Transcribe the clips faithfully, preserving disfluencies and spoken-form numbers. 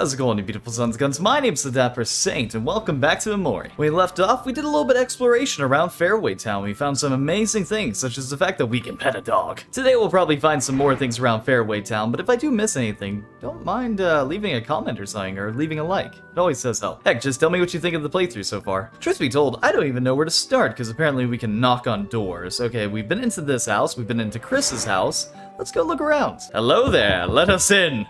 How's it going, you beautiful sons of guns? My name's The Dapper Saint, and welcome back to Omori. When we left off, we did a little bit of exploration around Fairway Town. We found some amazing things, such as the fact that we can pet a dog. Today, we'll probably find some more things around Fairway Town, but if I do miss anything, don't mind uh, leaving a comment or something, or leaving a like. It always does help. Heck, just tell me what you think of the playthrough so far. Truth be told, I don't even know where to start, because apparently we can knock on doors. Okay, we've been into this house, we've been into Chris's house. Let's go look around. Hello there, let us in.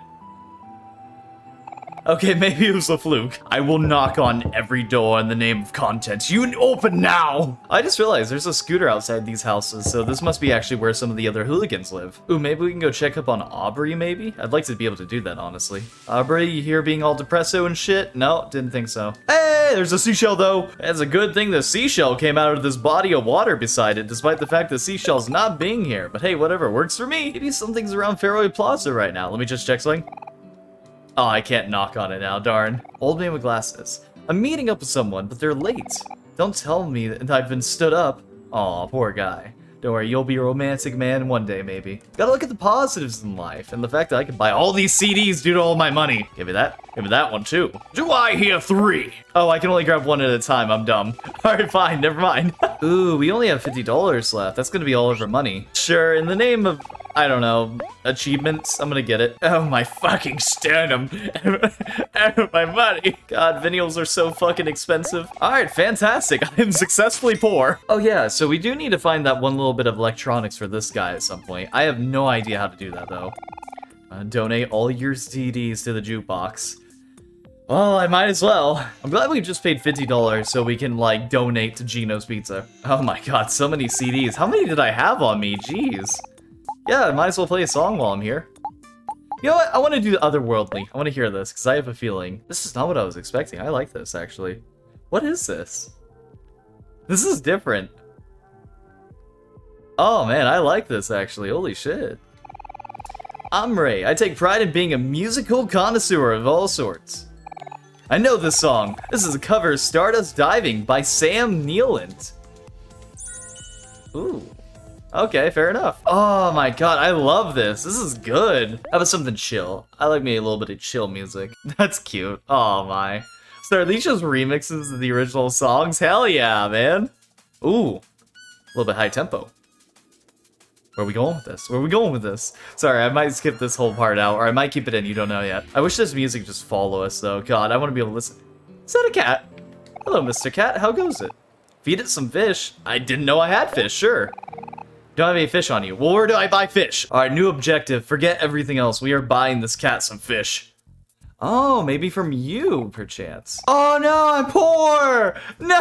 Okay, maybe it was a fluke. I will knock on every door in the name of content. You open now! I just realized there's a scooter outside these houses, so this must be actually where some of the other hooligans live. Ooh, maybe we can go check up on Aubrey, maybe? I'd like to be able to do that, honestly. Aubrey, you here being all depresso and shit? No, didn't think so. Hey, there's a seashell, though! It's a good thing the seashell came out of this body of water beside it, despite the fact the seashell's not being here. But hey, whatever, works for me! Maybe something's around Fairway Plaza right now. Let me just check something. Oh, I can't knock on it now, darn. Old man with glasses. I'm meeting up with someone, but they're late. Don't tell me that I've been stood up. Aw, poor guy. Don't worry, you'll be a romantic man one day, maybe. Gotta look at the positives in life, and the fact that I can buy all these C Ds due to all my money. Give me that. Give me that one, too. Do I hear three? Oh, I can only grab one at a time. I'm dumb. Alright, fine. Never mind. Ooh, we only have fifty dollars left. That's gonna be all of our money. Sure, in the name of... I don't know, achievements, I'm gonna get it. Oh, my fucking sternum. My money. God, vinyls are so fucking expensive. Alright, fantastic. I am successfully poor. Oh yeah, so we do need to find that one little bit of electronics for this guy at some point. I have no idea how to do that, though. Uh, donate all your C Ds to the jukebox. Well, I might as well. I'm glad we just paid fifty dollars so we can, like, donate to Geno's Pizza. Oh my god, so many C Ds. How many did I have on me? Jeez. Yeah, I might as well play a song while I'm here. You know what? I want to do Otherworldly. I want to hear this, because I have a feeling. This is not what I was expecting. I like this, actually. What is this? This is different. Oh, man, I like this, actually. Holy shit. I'm Ray. I take pride in being a musical connoisseur of all sorts. I know this song. This is a cover of Stardust Diving by Sam Neilant. Ooh. Okay, fair enough. Oh my god, I love this. This is good. How about something chill? I like me a little bit of chill music. That's cute. Oh my. So are these just remixes of the original songs? Hell yeah, man. Ooh. A little bit high tempo. Where are we going with this? Where are we going with this? Sorry, I might skip this whole part out, or I might keep it in, you don't know yet. I wish this music just follow us, though. God, I want to be able to listen. Is that a cat? Hello, Mister Cat. How goes it? Feed it some fish. I didn't know I had fish, sure. Don't have any fish on you. Well, where do I buy fish? Alright, new objective. Forget everything else. We are buying this cat some fish. Oh, maybe from you, perchance. Oh no, I'm poor! No!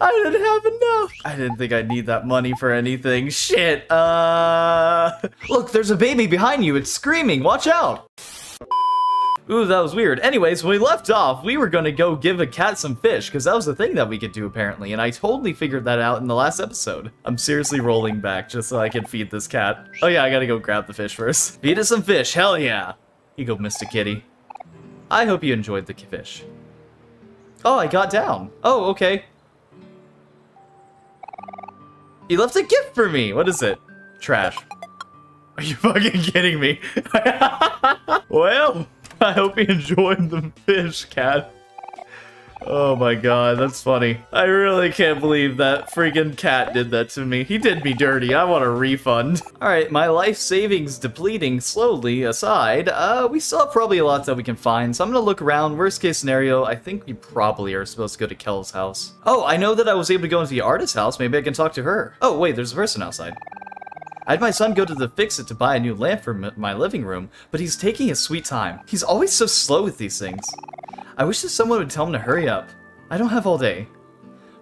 I didn't have enough! I didn't think I'd need that money for anything. Shit, uh... Look, there's a baby behind you. It's screaming. Watch out! Ooh, that was weird. Anyways, when we left off, we were gonna go give a cat some fish, because that was the thing that we could do, apparently, and I totally figured that out in the last episode. I'm seriously rolling back just so I can feed this cat. Oh yeah, I gotta go grab the fish first. Feed us some fish, hell yeah! You go, Mister Kitty. I hope you enjoyed the fish. Oh, I got down. Oh, okay. He left a gift for me! What is it? Trash. Are you fucking kidding me? Well... I hope you enjoyed the fish, cat. Oh my god, that's funny. I really can't believe that freaking cat did that to me. He did me dirty. I want a refund. Alright, my life savings depleting slowly aside, uh, we still have probably a lot that we can find, so I'm gonna look around. Worst case scenario, I think we probably are supposed to go to Kel's house. Oh, I know that I was able to go into the artist's house. Maybe I can talk to her. Oh, wait, there's a person outside. I had my son go to the Fix-It to buy a new lamp for my living room, but he's taking his sweet time. He's always so slow with these things. I wish that someone would tell him to hurry up. I don't have all day.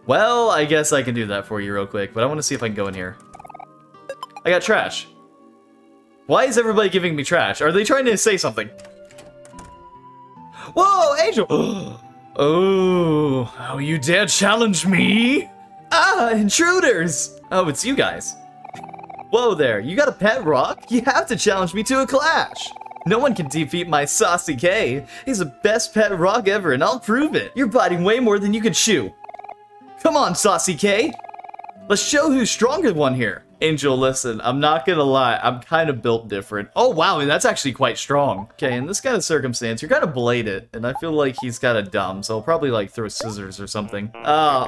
Well, I guess I can do that for you real quick, but I want to see if I can go in here. I got trash. Why is everybody giving me trash? Are they trying to say something? Whoa, Angel! Oh, how you dare challenge me? Ah, intruders! Oh, it's you guys. Whoa there, you got a pet rock? You have to challenge me to a clash! No one can defeat my Saucy K. He's the best pet rock ever, and I'll prove it! You're biting way more than you can chew! Come on, Saucy K! Let's show who's stronger one here! Angel, listen, I'm not gonna lie, I'm kind of built different. Oh, wow, that's actually quite strong. Okay, in this kind of circumstance, you're gonna blade it, and I feel like he's got a dumb, so I'll probably, like, throw scissors or something. Oh,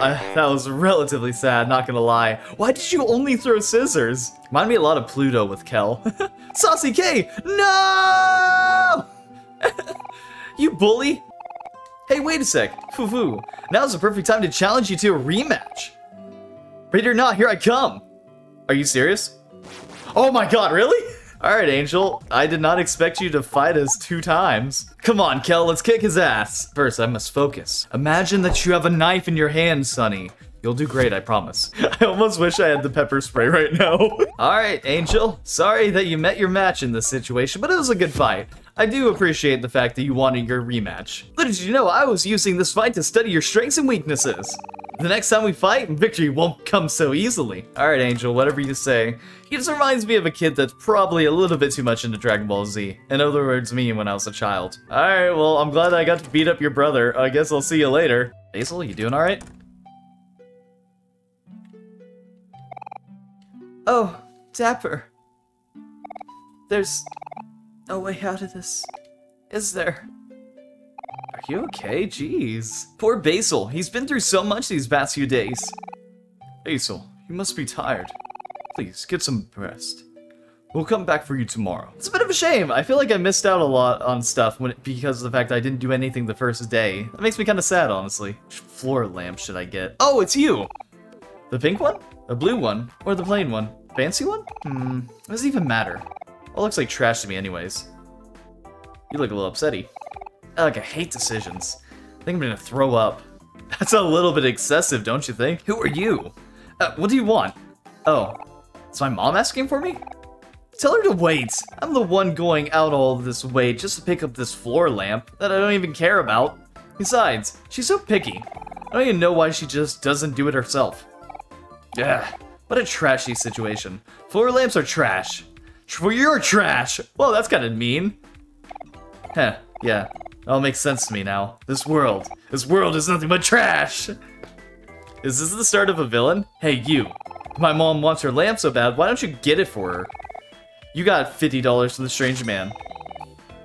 I, that was relatively sad, not gonna lie. Why did you only throw scissors? Remind me a lot of Pluto with Kel. Saucy K! No! You bully! Hey, wait a sec, Fufu. Now's the perfect time to challenge you to a rematch. Ready or not, here I come. Are you serious? Oh my god, really? Alright, Angel. I did not expect you to fight us two times. Come on, Kel, let's kick his ass. First, I must focus. Imagine that you have a knife in your hand, Sunny. You'll do great, I promise. I almost wish I had the pepper spray right now. Alright, Angel. Sorry that you met your match in this situation, but it was a good fight. I do appreciate the fact that you wanted your rematch. Little did you know, I was using this fight to study your strengths and weaknesses. The next time we fight, victory won't come so easily. Alright, Angel, whatever you say. He just reminds me of a kid that's probably a little bit too much into Dragon Ball Z. In other words, me when I was a child. Alright, well, I'm glad I got to beat up your brother. I guess I'll see you later. Basil, you doing alright? Oh, Dapper. There's no way out of this, is there? Are you okay? Jeez. Poor Basil. He's been through so much these past few days. Basil, you must be tired. Please, get some rest. We'll come back for you tomorrow. It's a bit of a shame. I feel like I missed out a lot on stuff when it, because of the fact I didn't do anything the first day. That makes me kind of sad, honestly. Which floor lamp should I get? Oh, it's you! The pink one? The blue one? Or the plain one? Fancy one? Hmm, what does it even matter? All looks like trash to me anyways. You look a little upsetty. Like, I hate decisions. I think I'm gonna throw up. That's a little bit excessive, don't you think? Who are you? Uh, what do you want? Oh, is my mom asking for me? Tell her to wait. I'm the one going out all this way just to pick up this floor lamp that I don't even care about. Besides, she's so picky. I don't even know why she just doesn't do it herself. Yeah, what a trashy situation. Floor lamps are trash. Tr- you're trash. Well, that's kind of mean. Heh, yeah. It all makes sense to me now. This world. This world is nothing but trash! Is this the start of a villain? Hey, you. My mom wants her lamp so bad, why don't you get it for her? You got fifty dollars from the strange man.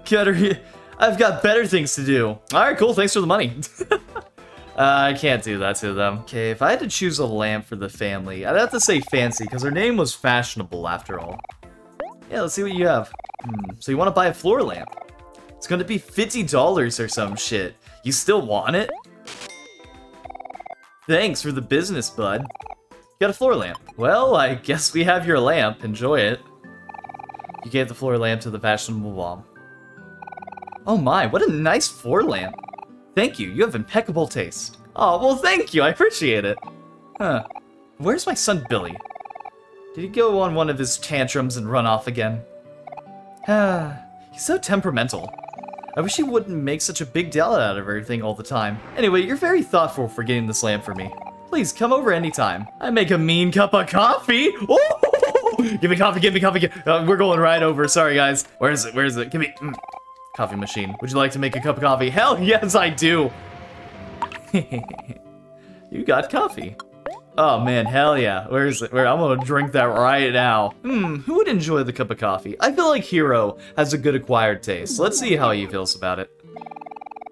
Get her here. I've got better things to do. Alright, cool. Thanks for the money. uh, I can't do that to them. Okay, if I had to choose a lamp for the family, I'd have to say Fancy, because her name was fashionable after all. Yeah, let's see what you have. Hmm, so you want to buy a floor lamp? It's gonna be fifty dollars or some shit. You still want it? Thanks for the business, bud. Got a floor lamp. Well, I guess we have your lamp. Enjoy it. You gave the floor lamp to the fashionable mom. Oh my, what a nice floor lamp. Thank you, you have impeccable taste. Aw, well thank you, I appreciate it. Huh, where's my son Billy? Did he go on one of his tantrums and run off again? Ah, he's so temperamental. I wish he wouldn't make such a big deal out of everything all the time. Anyway, you're very thoughtful for getting this lamp for me. Please, come over anytime. I make a mean cup of coffee! Ooh! Give me coffee, give me coffee, give uh, we're going right over, sorry guys. Where is it, where is it? Give me... Mm. Coffee machine. Would you like to make a cup of coffee? Hell yes, I do! You got coffee. Oh man, hell yeah. Where is it? Where? I'm gonna drink that right now. Hmm, who would enjoy the cup of coffee? I feel like Hero has a good acquired taste. Let's see how he feels about it.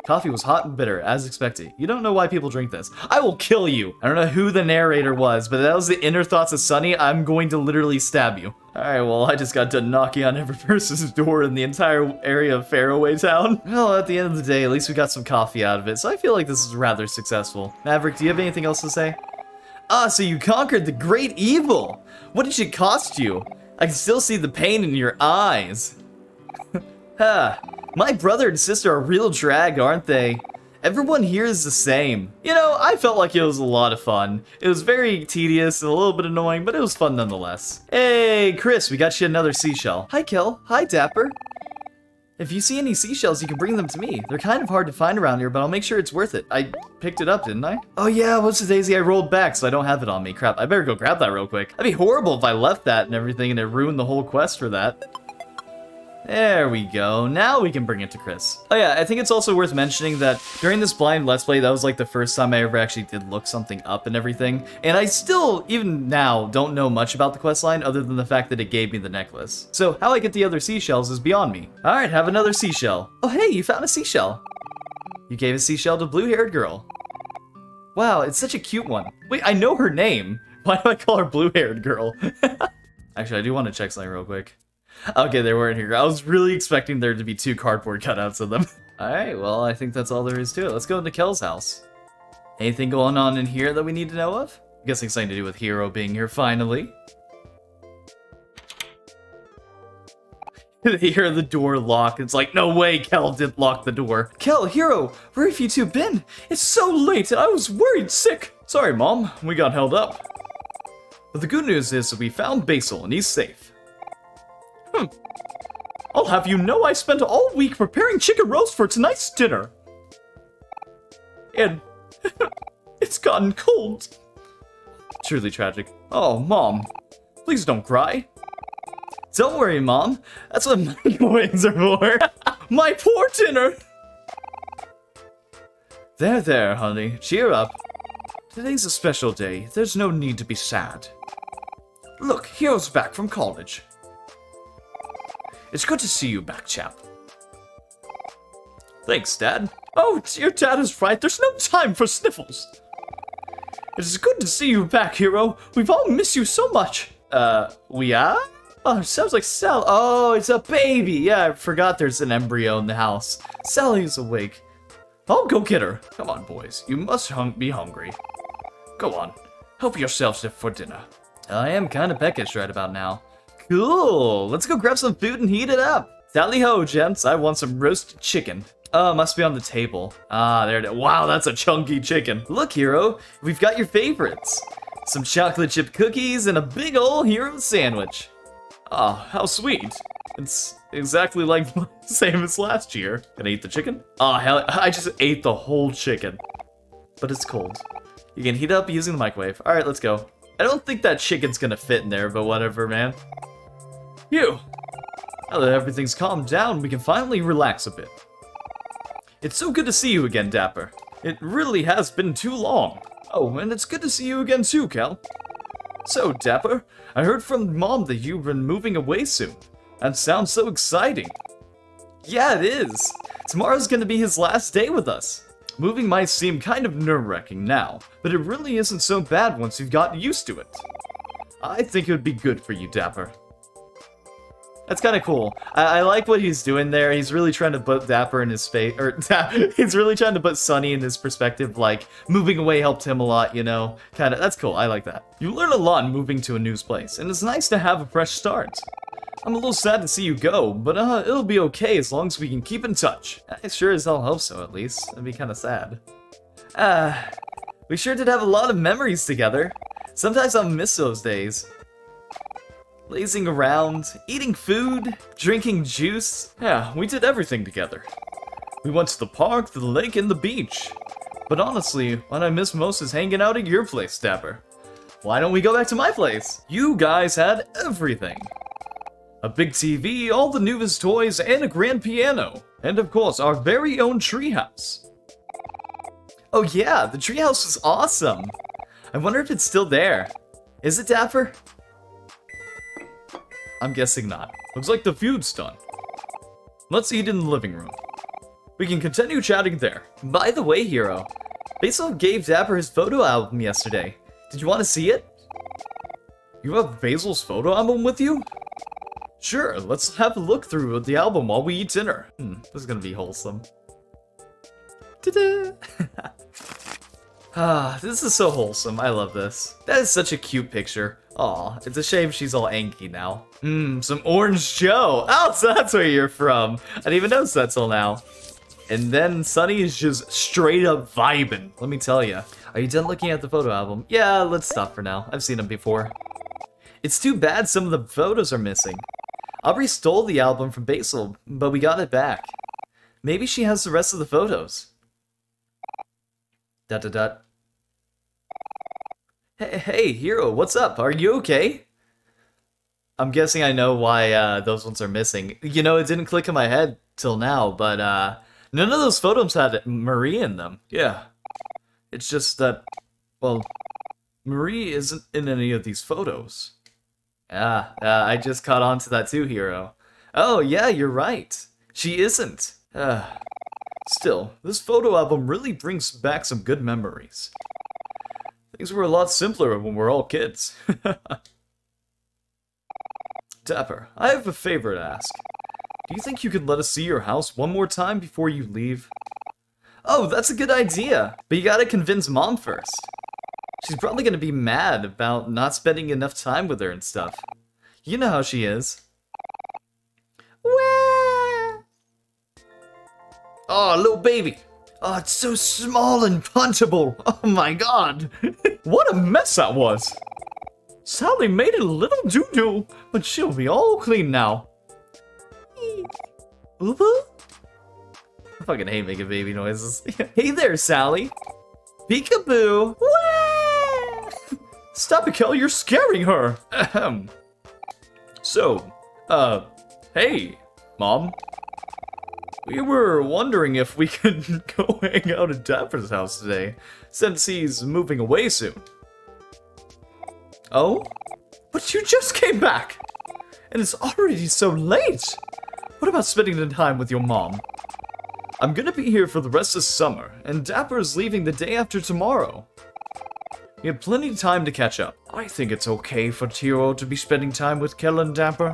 Coffee was hot and bitter, as expected. You don't know why people drink this. I will kill you! I don't know who the narrator was, but that was the inner thoughts of Sunny. I'm going to literally stab you. Alright, well, I just got done knocking on every person's door in the entire area of Fairway Town. Well, at the end of the day, at least we got some coffee out of it, so I feel like this is rather successful. Maverick, do you have anything else to say? Ah, so you conquered the great evil! What did it cost you? I can still see the pain in your eyes. Ha! My brother and sister are real drag, aren't they? Everyone here is the same. You know, I felt like it was a lot of fun. It was very tedious and a little bit annoying, but it was fun nonetheless. Hey, Chris, we got you another seashell. Hi, Kel. Hi, Dapper. If you see any seashells, you can bring them to me. They're kind of hard to find around here, but I'll make sure it's worth it. I picked it up, didn't I? Oh yeah, what's the daisy? I rolled back, so I don't have it on me. Crap, I better go grab that real quick. That'd be horrible if I left that and everything, and it ruined the whole quest for that. There we go. Now we can bring it to Chris. Oh yeah, I think it's also worth mentioning that during this blind Let's Play, that was like the first time I ever actually did look something up and everything. And I still, even now, don't know much about the questline other than the fact that it gave me the necklace. So how I get the other seashells is beyond me. Alright, have another seashell. Oh hey, you found a seashell. You gave a seashell to blue-haired girl. Wow, it's such a cute one. Wait, I know her name. Why do I call her blue-haired girl? Actually, I do want to check something real quick. Okay, they weren't here. I was really expecting there to be two cardboard cutouts of them. Alright, well, I think that's all there is to it. Let's go into Kel's house. Anything going on in here that we need to know of? I'm guessing something to do with Hero being here, finally. They hear the door lock. It's like, no way Kel did lock the door. Kel, Hero, where have you two been? It's so late and I was worried sick. Sorry, Mom. We got held up. But the good news is that we found Basil and he's safe. Hmm. I'll have you know I spent all week preparing chicken roast for tonight's dinner. And it's gotten cold. Truly tragic. Oh, Mom. Please don't cry. Don't worry, Mom. That's what microwaves are for. My poor dinner. There, there, honey. Cheer up. Today's a special day. There's no need to be sad. Look, Hero's back from college. It's good to see you back, chap. Thanks, Dad. Oh, dear, Dad is right. There's no time for sniffles. It is good to see you back, Hero. We've all missed you so much. Uh, we are? Oh, it sounds like Sally. Oh, it's a baby. Yeah, I forgot there's an embryo in the house. Sally's awake. I'll go get her. Come on, boys. You must hung be hungry. Go on. Help yourselves for dinner. I am kind of peckish right about now. Cool, let's go grab some food and heat it up. Tally ho, gents, I want some roasted chicken. Oh, it must be on the table. Ah, there it is. Wow, that's a chunky chicken. Look, Hero, we've got your favorites. Some chocolate chip cookies and a big ol' Hero sandwich. Oh, how sweet. It's exactly like the same as last year. Gonna eat the chicken? Oh, hell, I just ate the whole chicken. But it's cold. You can heat it up using the microwave. All right, let's go. I don't think that chicken's gonna fit in there, but whatever, man. Phew! Now that everything's calmed down, we can finally relax a bit. It's so good to see you again, Dapper. It really has been too long. Oh, and it's good to see you again too, Kel. So, Dapper, I heard from Mom that you've been moving away soon. That sounds so exciting. Yeah, it is. Tomorrow's gonna be his last day with us. Moving might seem kind of nerve-wracking now, but it really isn't so bad once you've gotten used to it. I think it would be good for you, Dapper. That's kind of cool. I, I like what he's doing there. He's really trying to put Dapper in his face, or he's really trying to put Sunny in his perspective. Like moving away helped him a lot, you know. Kind of. That's cool. I like that. You learn a lot in moving to a new place, and it's nice to have a fresh start. I'm a little sad to see you go, but uh, it'll be okay as long as we can keep in touch. I sure as hell hope so. At least it'd be kind of sad. Ah, uh, we sure did have a lot of memories together. Sometimes I'll miss those days. Lazing around, eating food, drinking juice. Yeah, we did everything together. We went to the park, the lake, and the beach. But honestly, what I miss most is hanging out at your place, Dapper. Why don't we go back to my place? You guys had everything. A big T V, all the newest toys, and a grand piano. And of course, our very own treehouse. Oh yeah, the treehouse was awesome. I wonder if it's still there. Is it, Dapper? I'm guessing not. Looks like the food's done. Let's eat in the living room. We can continue chatting there. By the way, Hero, Basil gave Dapper his photo album yesterday. Did you want to see it? You have Basil's photo album with you? Sure, let's have a look through the album while we eat dinner. Hmm, this is gonna be wholesome. Ta-da! Ah, this is so wholesome. I love this. That is such a cute picture. Aw, it's a shame she's all angry now. Mmm, some Orange Joe! Oh, so that's where you're from! I didn't even notice that till now. And then Sunny is just straight up vibing, let me tell ya. Are you done looking at the photo album? Yeah, let's stop for now. I've seen them before. It's too bad some of the photos are missing. Aubrey stole the album from Basil, but we got it back. Maybe she has the rest of the photos. Dot dot dot. Hey, hey, Hero, what's up? Are you okay? I'm guessing I know why uh, those ones are missing. You know, it didn't click in my head till now, but uh, none of those photos had Marie in them. Yeah. It's just that, well, Marie isn't in any of these photos. Ah, uh, I just caught on to that too, Hero. Oh, yeah, you're right. She isn't. Uh, still, this photo album really brings back some good memories. Things were a lot simpler when we were all kids. Dapper, I have a favor to ask. Do you think you could let us see your house one more time before you leave? Oh, that's a good idea, but you gotta convince Mom first. She's probably gonna be mad about not spending enough time with her and stuff. You know how she is. Wah! Oh, little baby. Oh, it's so small and punchable. Oh my god. What a mess that was. Sally made it a little doo-doo, but she'll be all clean now. Ooh-boo? I fucking hate making baby noises. Hey there, Sally. Peekaboo. Wah! Stop it, Kel, you're scaring her. Ahem. So, uh, hey, Mom. We were wondering if we could go hang out at Dapper's house today, since he's moving away soon. Oh? But you just came back! And it's already so late! What about spending the time with your mom? I'm gonna be here for the rest of summer, and Dapper's leaving the day after tomorrow. We have plenty of time to catch up. I think it's okay for Hero to be spending time with Kel and Dapper.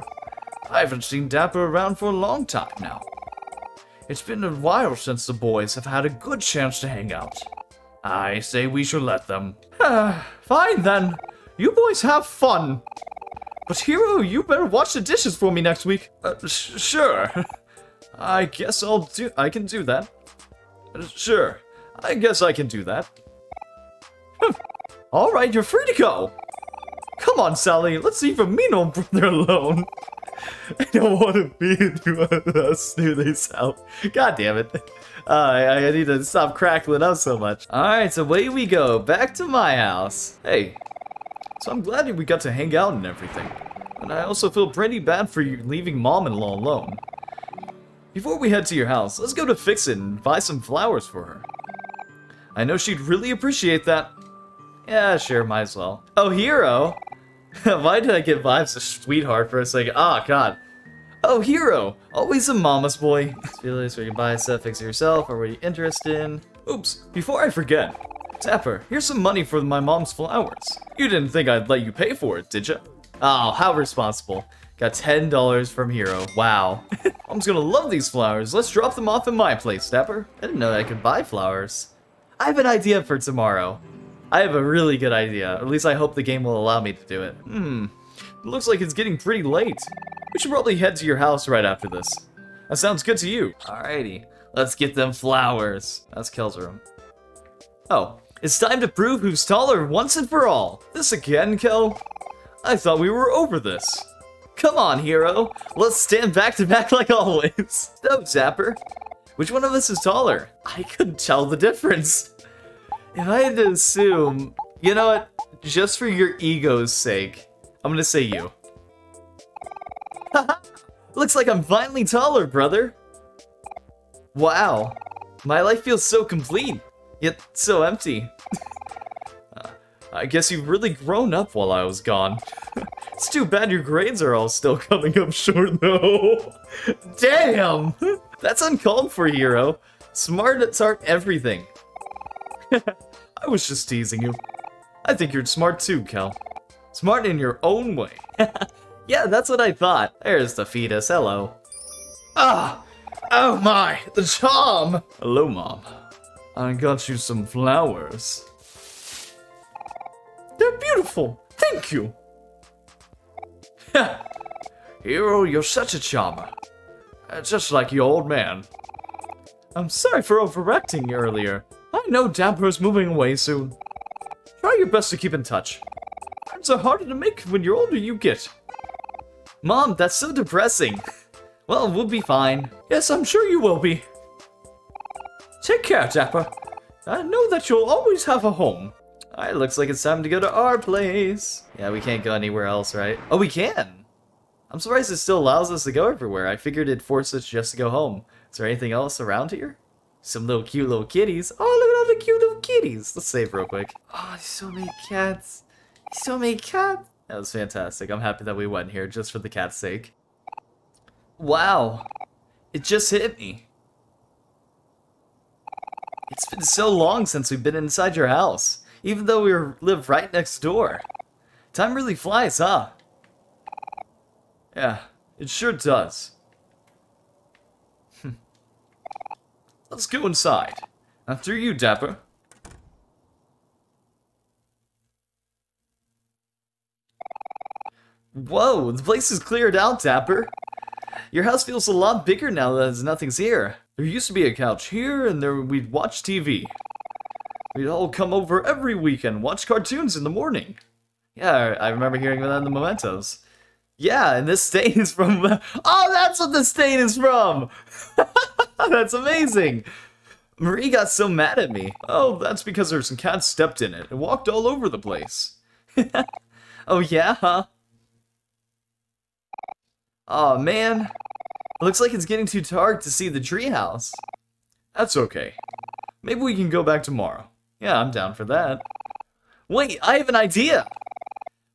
I haven't seen Dapper around for a long time now. It's been a while since the boys have had a good chance to hang out. I say we should let them. Fine then. You boys have fun. But Hero, you better wash the dishes for me next week. Uh, sh sure. I guess I'll do. I can do that. Uh, sure. I guess I can do that. All right, you're free to go. Come on, Sally. Let's leave a mean old brother alone. I don't want to be to us through this out. God damn it. Uh, I, I need to stop crackling up so much. Alright, so away we go. Back to my house. Hey. So I'm glad we got to hang out and everything. And I also feel pretty bad for you leaving Mom-in-law alone. Before we head to your house, let's go to Fix It and buy some flowers for her. I know she'd really appreciate that. Yeah, sure, might as well. Oh, Hero! Why did I get vibes of sweetheart for a second? Ah, oh, god. Oh, Hero! Always a mama's boy. Feelings where you buy stuff, fix it yourself, or what are you interested in? Oops, before I forget. Dapper, here's some money for my mom's flowers. You didn't think I'd let you pay for it, did you? Oh, how responsible. Got ten dollars from Hero. Wow. Mom's gonna love these flowers. Let's drop them off in my place, Dapper. I didn't know that I could buy flowers. I have an idea for tomorrow. I have a really good idea. At least I hope the game will allow me to do it. Hmm. It looks like it's getting pretty late. We should probably head to your house right after this. That sounds good to you. Alrighty. Let's get them flowers. That's Kel's room. Oh. It's time to prove who's taller once and for all. This again, Kel? I thought we were over this. Come on, Hero. Let's stand back to back like always. No, Dapper. Which one of us is taller? I couldn't tell the difference. If I had to assume, you know what, just for your ego's sake, I'm gonna say you. Haha! Looks like I'm finally taller, brother! Wow, my life feels so complete, yet so empty. uh, I guess you've really grown up while I was gone. It's too bad your grades are all still coming up short, though. Damn! That's uncalled for, Hero. Smarts aren't everything. I was just teasing you. I think you're smart too, Kel. Smart in your own way. Yeah, that's what I thought. There's the fetus, hello. Ah! Oh my, the charm! Hello, Mom. I got you some flowers. They're beautiful! Thank you! Hero, you're such a charmer. Just like your old man. I'm sorry for overreacting earlier. I know Dapper's moving away soon. Try your best to keep in touch. Friends are harder to make when you're older you get. Mom, that's so depressing. Well, we'll be fine. Yes, I'm sure you will be. Take care, Dapper. I know that you'll always have a home. Alright, looks like it's time to go to our place. Yeah, we can't go anywhere else, right? Oh, we can! I'm surprised it still allows us to go everywhere. I figured it'd force us just to go home. Is there anything else around here? Some little cute little kitties. Oh, look at all the cute little kitties. Let's save real quick. Oh, there's so many cats. There's so many cats. That was fantastic. I'm happy that we went here just for the cat's sake. Wow. It just hit me. It's been so long since we've been inside your house, even though we live right next door. Time really flies, huh? Yeah, it sure does. Let's go inside. After you, Dapper. Whoa, the place is cleared out, Dapper. Your house feels a lot bigger now that nothing's here. There used to be a couch here, and there we'd watch T V. We'd all come over every weekend, watch cartoons in the morning. Yeah, I remember hearing that in the mementos. Yeah, and this stain is from... Oh, that's what the stain is from! That's amazing! Marie got so mad at me. Oh, that's because there's some cats stepped in it and walked all over the place. Oh, yeah, huh? Aw, man. It looks like it's getting too dark to see the treehouse. That's okay. Maybe we can go back tomorrow. Yeah, I'm down for that. Wait, I have an idea!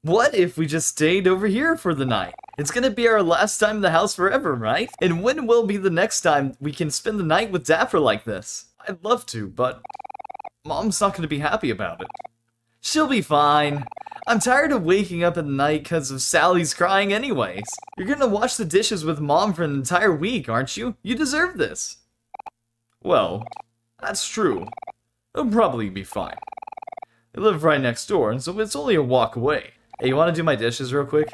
What if we just stayed over here for the night? It's gonna be our last time in the house forever, right? And when will be the next time we can spend the night with Dapper like this? I'd love to, but... Mom's not gonna be happy about it. She'll be fine. I'm tired of waking up at night because of Sally's crying anyways. You're gonna wash the dishes with Mom for an entire week, aren't you? You deserve this. Well, that's true. It'll probably be fine. They live right next door, and so it's only a walk away. Hey, you wanna do my dishes real quick?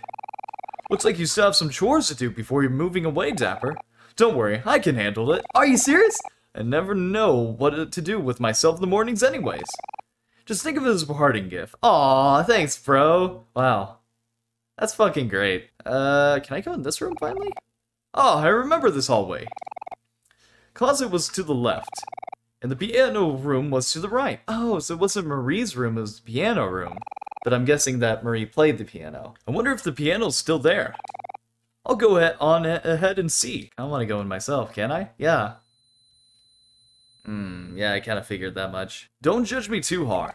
Looks like you still have some chores to do before you're moving away, Dapper. Don't worry, I can handle it. Are you serious? I never know what to do with myself in the mornings anyways. Just think of it as a parting gift. Aw, thanks, bro. Wow. That's fucking great. Uh, can I go in this room finally? Oh, I remember this hallway. Closet was to the left, and the piano room was to the right. Oh, so it wasn't Marie's room, it was the piano room. But I'm guessing that Marie played the piano. I wonder if the piano's still there. I'll go on ahead and see. I don't want to go in myself, can I? Yeah. Hmm, yeah, I kind of figured that much. Don't judge me too hard.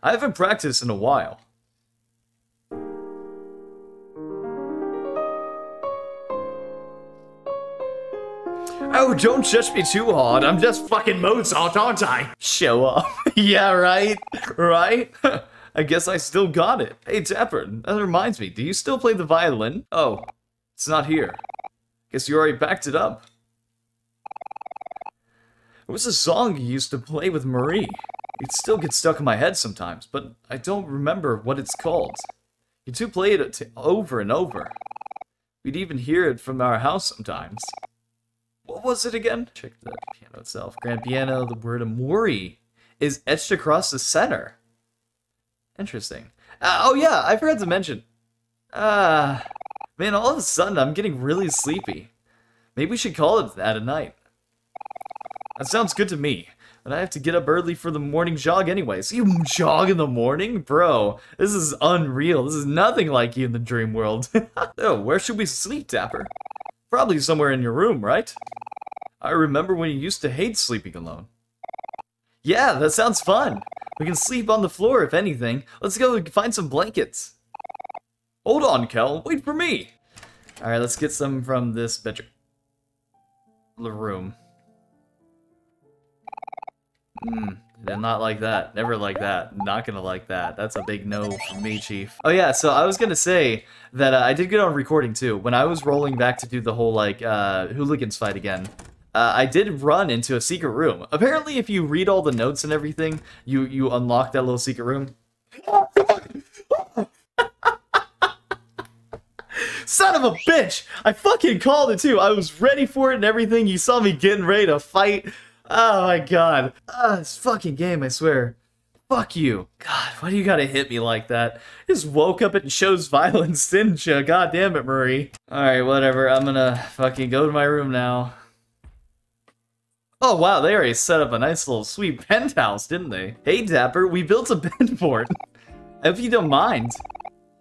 I haven't practiced in a while. Oh, don't judge me too hard. I'm just fucking Mozart, aren't I? Show up. Yeah, right? Right? I guess I still got it. Hey, Dapper, that reminds me. Do you still play the violin? Oh, it's not here. Guess you already backed it up. It was a song you used to play with Marie. It still gets stuck in my head sometimes, but I don't remember what it's called. You two played it over and over. We'd even hear it from our house sometimes. What was it again? Check the piano itself. Grand piano, the word Omori is etched across the center. Interesting. Uh, oh yeah, I forgot to mention. Ah, uh, man, all of a sudden I'm getting really sleepy. Maybe we should call it that at night. That sounds good to me, but I have to get up early for the morning jog anyways. You jog in the morning? Bro, this is unreal. This is nothing like you in the dream world. Oh, where should we sleep, Dapper? Probably somewhere in your room, right? I remember when you used to hate sleeping alone. Yeah, that sounds fun. We can sleep on the floor, if anything. Let's go find some blankets. Hold on, Kel. Wait for me. Alright, let's get some from this bedroom. The room. Hmm, not like that. Never like that. Not gonna like that. That's a big no for me, Chief. Oh yeah, so I was gonna say that uh, I did get on recording too. When I was rolling back to do the whole, like, uh, hooligans fight again, uh, I did run into a secret room. Apparently, if you read all the notes and everything, you, you unlock that little secret room. Son of a bitch! I fucking called it too! I was ready for it and everything. You saw me getting ready to fight. Oh my god. Uh, this fucking game, I swear. Fuck you. God, why do you gotta hit me like that? Just woke up and shows violence, didn't ya? God damn it, Marie. Alright, whatever. I'm gonna fucking go to my room now. Oh wow, they already set up a nice little sweet penthouse, didn't they? Hey, Dapper, we built a bedboard. If you don't mind.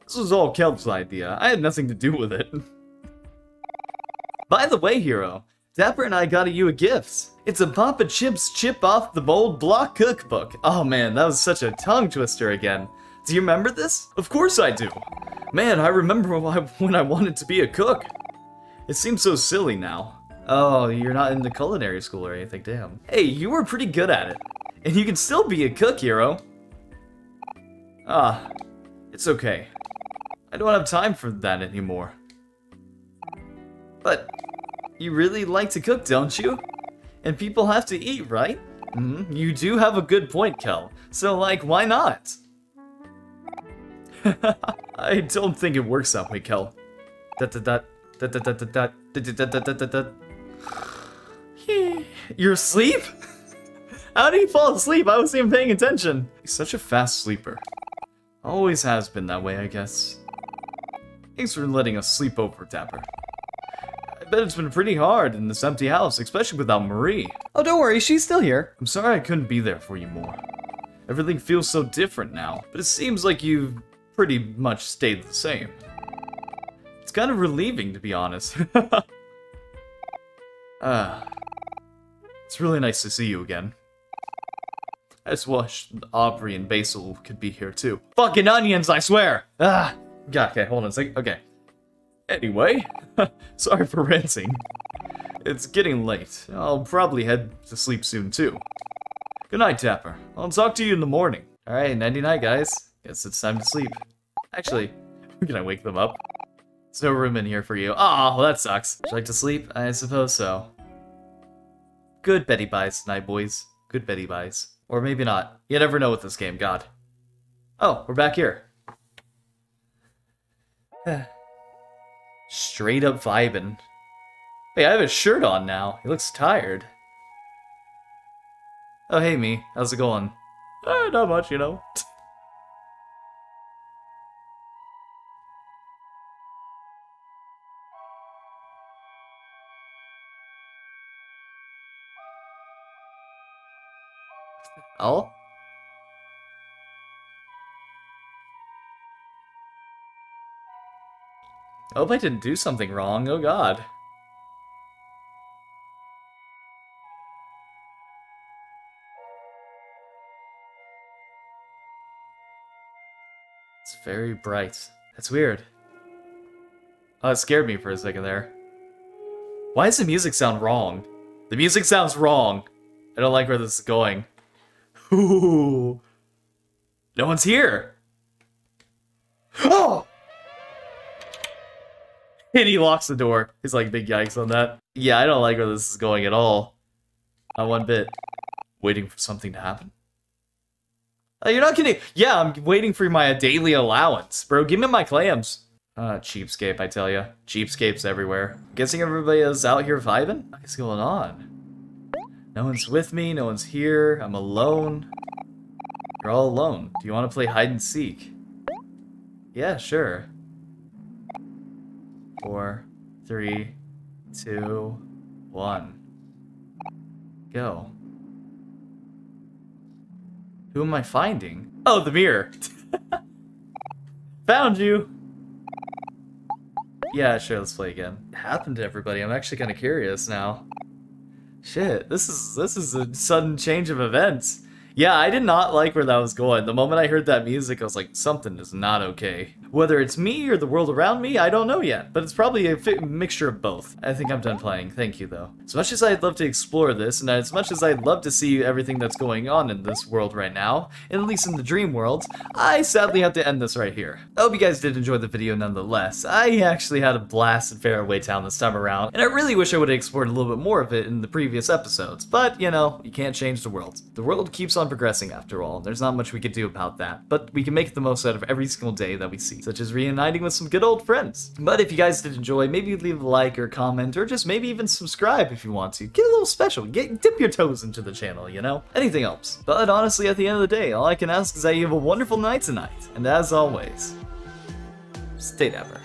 This was all Kelp's idea. I had nothing to do with it. By the way, Hero, Dapper and I got you a gift. It's a Papa Chip's Chip Off the Old Block cookbook. Oh man, that was such a tongue twister again. Do you remember this? Of course I do. Man, I remember when I wanted to be a cook. It seems so silly now. Oh, you're not into culinary school or anything, damn. Hey, you were pretty good at it. And you can still be a cook, Hero. Ah, it's okay. I don't have time for that anymore. But you really like to cook, don't you? And people have to eat, right? Mm-hmm. You do have a good point, Kel. So, like, why not? I don't think it works that way, Kel. You're asleep? How do you fall asleep? I wasn't even paying attention. He's such a fast sleeper. Always has been that way, I guess. Thanks for letting us sleep over, Dapper. I bet it's been pretty hard in this empty house, especially without Mari. Oh, don't worry, she's still here. I'm sorry I couldn't be there for you more. Everything feels so different now, but it seems like you've pretty much stayed the same. It's kind of relieving, to be honest. uh, it's really nice to see you again. I just wish Aubrey and Basil could be here too. Fucking onions, I swear! Ah, God, okay, hold on a second, okay. Anyway, sorry for ranting. It's getting late. I'll probably head to sleep soon too. Good night, Dapper. I'll talk to you in the morning. Alright, ninety-nine guys. Guess it's time to sleep. Actually, can I wake them up? There's no room in here for you. Aw, well that sucks. Would you like to sleep? I suppose so. Good Betty Buys tonight, boys. Good Betty Buys. Or maybe not. You never know with this game, God. Oh, we're back here. Straight up vibin'. Hey, I have a shirt on now. He looks tired. Oh, hey, me. How's it going? Uh, not much, you know. Oh? I hope I didn't do something wrong, oh god. It's very bright. That's weird. Oh, it scared me for a second there. Why does the music sound wrong? The music sounds wrong! I don't like where this is going. Ooh. No one's here. Oh! And he locks the door. He's like, big yikes on that. Yeah, I don't like where this is going at all. Not one bit. Waiting for something to happen. Oh, you're not kidding. Yeah, I'm waiting for my daily allowance, bro. Give me my clams. Ah, uh, cheapskate, I tell ya. Cheapskates everywhere. Guessing everybody is out here vibing? What's going on? No one's with me, no one's here, I'm alone. You're all alone. Do you want to play hide and seek? Yeah, sure. Four, three, two, one. Go. Who am I finding? Oh, the mirror! Found you! Yeah, sure, let's play again. It happened to everybody, I'm actually kind of curious now. Shit, this is this is a sudden change of events. Yeah, I did not like where that was going. The moment I heard that music, I was like, something is not okay. Whether it's me or the world around me, I don't know yet. But it's probably a fi mixture of both. I think I'm done playing. Thank you, though. As much as I'd love to explore this, and as much as I'd love to see everything that's going on in this world right now, at least in the dream world, I sadly have to end this right here. I hope you guys did enjoy the video nonetheless. I actually had a blast in Fairway Town this time around, and I really wish I would have explored a little bit more of it in the previous episodes. But, you know, you can't change the world. The world keeps on progressing after all. There's not much we could do about that, but we can make the most out of every single day that we see, such as reuniting with some good old friends. But if you guys did enjoy, maybe leave a like or comment, or just maybe even subscribe if you want to. Get a little special. Get dip your toes into the channel, you know? Anything else. But honestly, at the end of the day, all I can ask is that you have a wonderful night tonight. And as always, stay dapper.